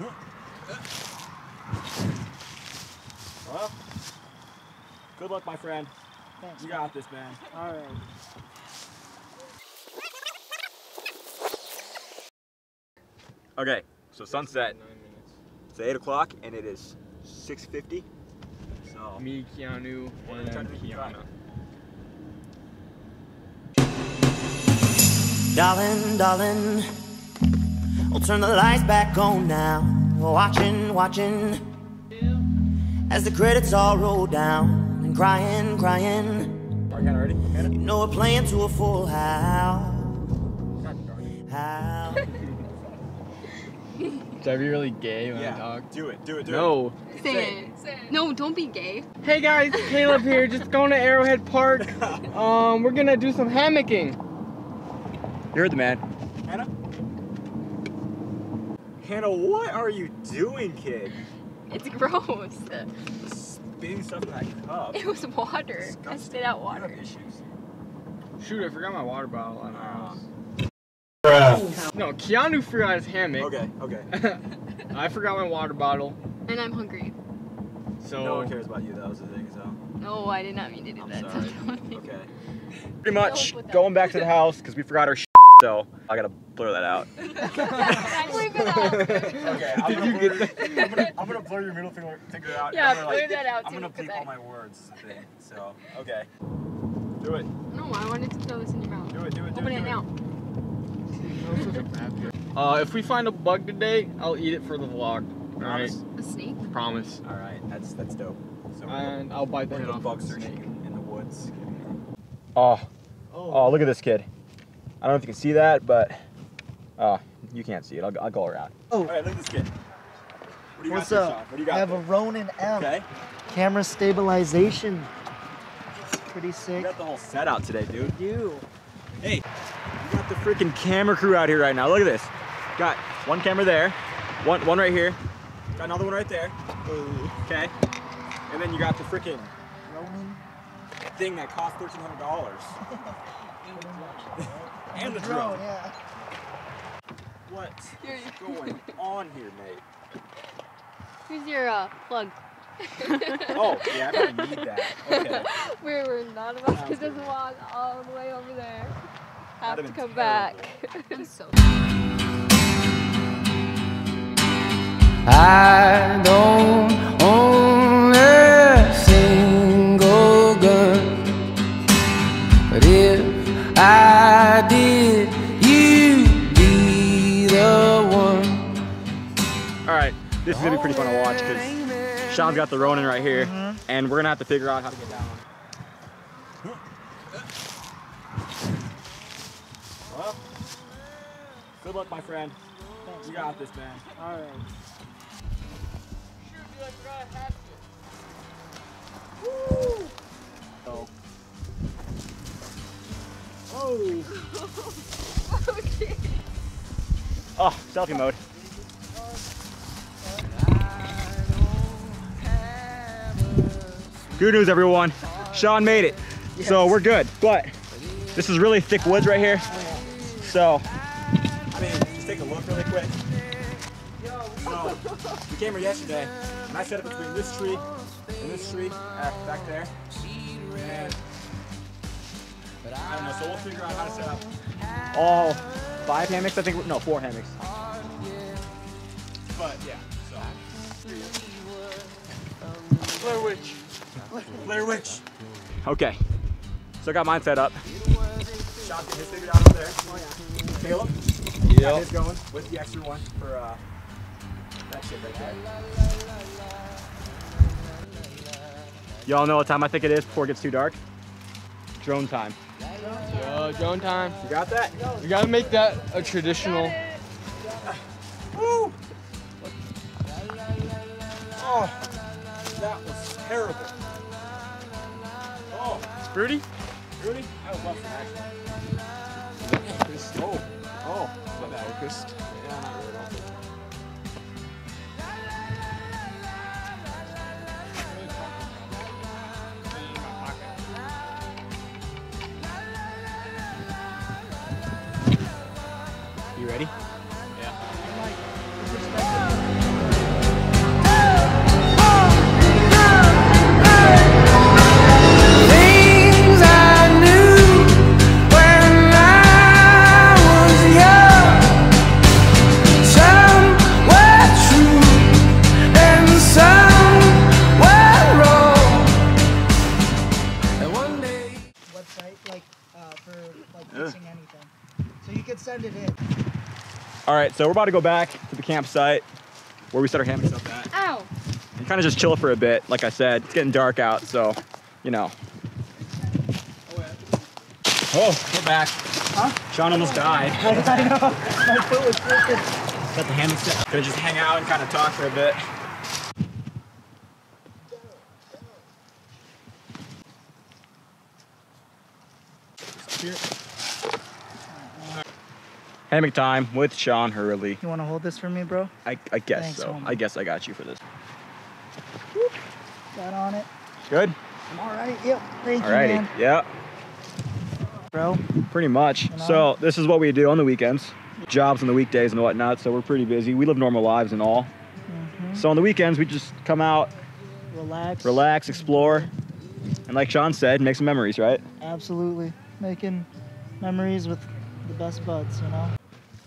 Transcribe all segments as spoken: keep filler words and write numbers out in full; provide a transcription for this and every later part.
Well, good luck, my friend. Thanks. You got this, man. All right. Okay, so sunset. It's eight o'clock, and it is six fifty. So me, Keanu, and then Keanu. Darling, darling, I'll turn the lights back on now. Watching, watching, as the credits all roll down. And crying, crying. Are you ready? You know we're playing to a full house. House. Do I be really gay when yeah. I talk? Do it, do it, do no. it. No. Say it. Say it. No, don't be gay. Hey guys, Caleb here, just going to Arrowhead Park. Um, we're gonna do some hammocking. You heard the man. Hannah? Hannah, what are you doing, kid? It's gross. Spitting stuff in that cup. It was water. Disgusting. I spit out water. Issues. Shoot, I forgot my water bottle on our house. No, Keanu forgot his hammock. Okay, okay. I forgot my water bottle. And I'm hungry. So no one cares about you, that was the thing, so. No, I did not mean to do I'm that. Sorry. So okay. Pretty much going back to the house because we forgot our shit, so I gotta blur that out. Okay, I'm gonna, you blur, get I'm, gonna, I'm gonna blur your middle finger, finger out. Yeah, blur like, that out. I'm too, gonna bleep all I... my words today. So okay. Do it. No, I wanted to throw this in your mouth. Do it, do it, do Open it. Open it now. Uh, if we find a bug today, I'll eat it for the vlog. Alright. A snake? Promise. Alright, that's that's dope. So and I'll bite that off. Bug searching in the woods. Oh. Oh, look at this kid. I don't know if you can see that, but uh, you can't see it. I'll, I'll go around. Oh. Alright, look at this kid. What do you What's got up? There, Sean? What do you got I have there? A Ronin M. Okay. Camera stabilization. It's pretty sick. You got the whole set out today, dude. I do. Hey. We got the freaking camera crew out here right now. Look at this. Got one camera there, one one right here. Got another one right there. Ooh. Okay. And then you got the freaking Ronin thing that cost thirteen hundred dollars. And the drone. Yeah. What's going on here, mate? Here's your uh, plug. Oh, yeah, I probably need that. Okay. We were not about to just walk all the way over there. Have to come terrible. Back. I'm so I don't own a single gun, but if I did, you'd be the one. Alright, this is gonna be pretty fun to watch because Sean's got the Ronin right here, mm-hmm. and we're gonna have to figure out how to get down. Well, good luck, my friend. Thanks, you got this, man. All right. Shoot, dude, I forgot a hatchet. Woo! Oh. Oh. Okay. Oh, selfie mode. Good news, everyone. Sean made it, yes. So we're good. But this is really thick woods right here. So, I mean, just take a look really quick. So, we came here yesterday, and I set up between this tree and this tree uh, back there. And I don't know, so we'll figure out how to set up all five hammocks, I think. No, four hammocks. But yeah, so. Blair Witch. Blair Witch. Okay, so I got mine set up. Sean got his figured out over there. Oh, yeah. Caleb, yep. got his going with the extra one for uh, that shit right there. Y'all know what time I think it is before it gets too dark? Drone time. Yo, drone time. You got that? You gotta make that a traditional. Woo! Oh, that was terrible. Oh, it's fruity? Fruity? I would love some action. Oh, oh, my bad. Focused. Yeah, not really well. You ready? Yeah. All right, so we're about to go back to the campsite where we set our hammocks up at. Ow. And kind of just chill for a bit. Like I said, it's getting dark out, so, you know. Oh, we're back. Huh? Sean almost died. I know. My foot was broken. Got the hammock set up. Gonna just hang out and kind of talk for a bit. Here. Hammock time with Sean Hurley. You want to hold this for me, bro? I, I guess Thanks, so. Homie. I guess I got you for this. Whoop. Got on it. Good? I'm all right. Yep. Thank all you, righty. Man. Yep. Bro? Pretty much. You know? So this is what we do on the weekends. Jobs on the weekdays and whatnot, so we're pretty busy. We live normal lives and all. Mm-hmm. So on the weekends, we just come out. Relax. Relax, explore. And like Sean said, make some memories, right? Absolutely. Making memories with the best buds, you know?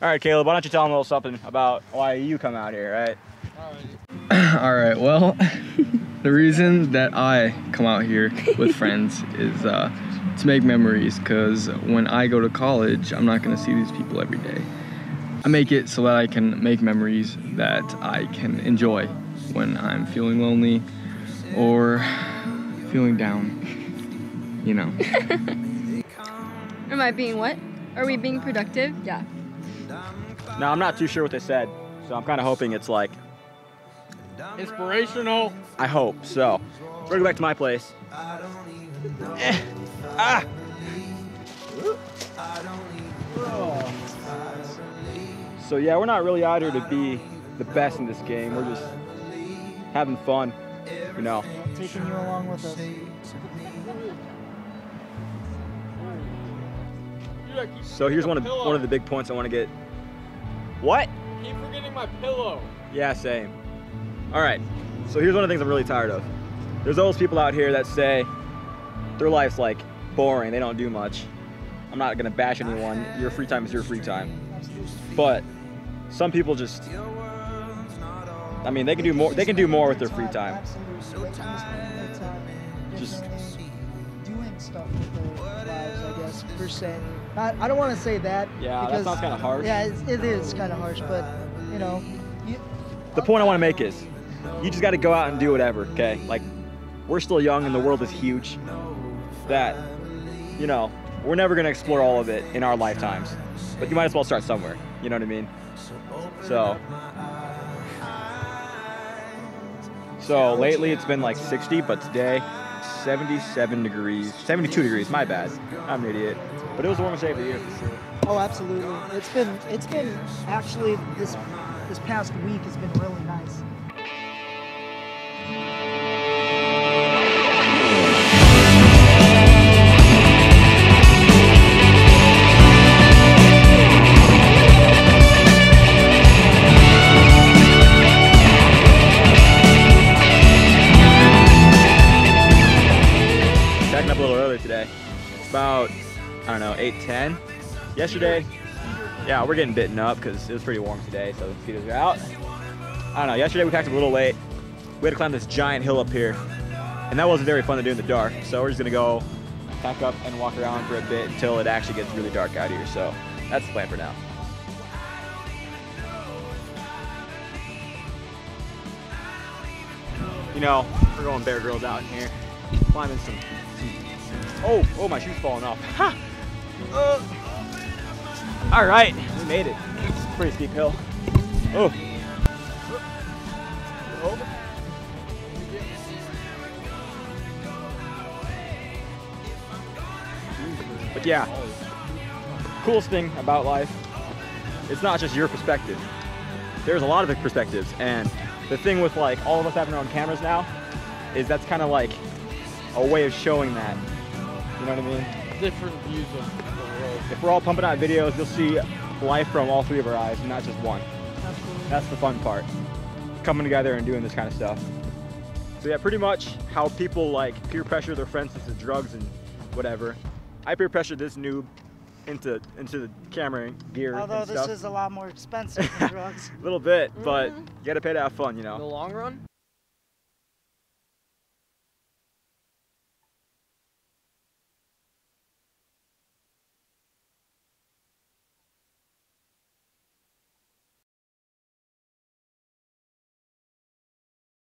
All right, Caleb, why don't you tell them a little something about why you come out here, right? All right, All right well, the reason that I come out here with friends is uh, to make memories, because when I go to college, I'm not going to see these people every day. I make it so that I can make memories that I can enjoy when I'm feeling lonely or feeling down, you know? Am I being what? Are we being productive? Yeah. No, I'm not too sure what they said, so I'm kind of hoping it's like... inspirational. I hope so. We're going back to my place. I don't even know. Eh. Ah! Oh. So yeah, we're not really out here to be the best in this game. We're just having fun, you know. Taking you along with us. So here's one of one of the big points I want to get. What? Keep forgetting my pillow. Yeah, same. All right. So here's one of the things I'm really tired of. There's always people out here that say their life's like boring. They don't do much. I'm not gonna bash anyone. Your free time is your free time. But some people just. I mean, they can do more. They can do more with their free time. Just. Stuff with their lives, I guess, per se. I, I don't want to say that. Yeah, because, that sounds kind of harsh. Yeah, it, it is kind of harsh, but, you know. You, the point I want to make is, you just got to go out and do whatever, okay? Like, we're still young and the world is huge. That, you know, we're never going to explore all of it in our lifetimes. But you might as well start somewhere, you know what I mean? So. So, lately it's been like sixty, but today, seventy-seven degrees, seventy-two degrees, my bad. I'm an idiot. But it was the warmest day of the year for sure. Oh, absolutely. It's been, it's been, actually, this, this past week has been really nice. About, I don't know, eight ten. Yesterday, yeah, we're getting bitten up because it was pretty warm today, so the mosquitoes are out. I don't know, yesterday we packed a little late. We had to climb this giant hill up here, and that wasn't very fun to do in the dark, so we're just gonna go pack up and walk around for a bit until it actually gets really dark out here, so that's the plan for now. You know, we're going Bear Grylls out in here, climbing some. Oh, oh, my shoe's falling off. Ha! Uh, all right, we made it. It's a pretty steep hill. Oh. Oh. But yeah, coolest thing about life, it's not just your perspective. There's a lot of perspectives, and the thing with like all of us having our own cameras now is that's kind of like a way of showing that. You know what I mean? Different views of the world. If we're all pumping out videos, you'll see life from all three of our eyes, and not just one. Absolutely. That's the fun part. Coming together and doing this kind of stuff. So yeah, pretty much how people like peer pressure their friends into drugs and whatever. I peer pressured this noob into into the camera gear. Although and this stuff. is a lot more expensive than drugs. A little bit, but mm-hmm. You gotta pay to have fun, you know. In the long run?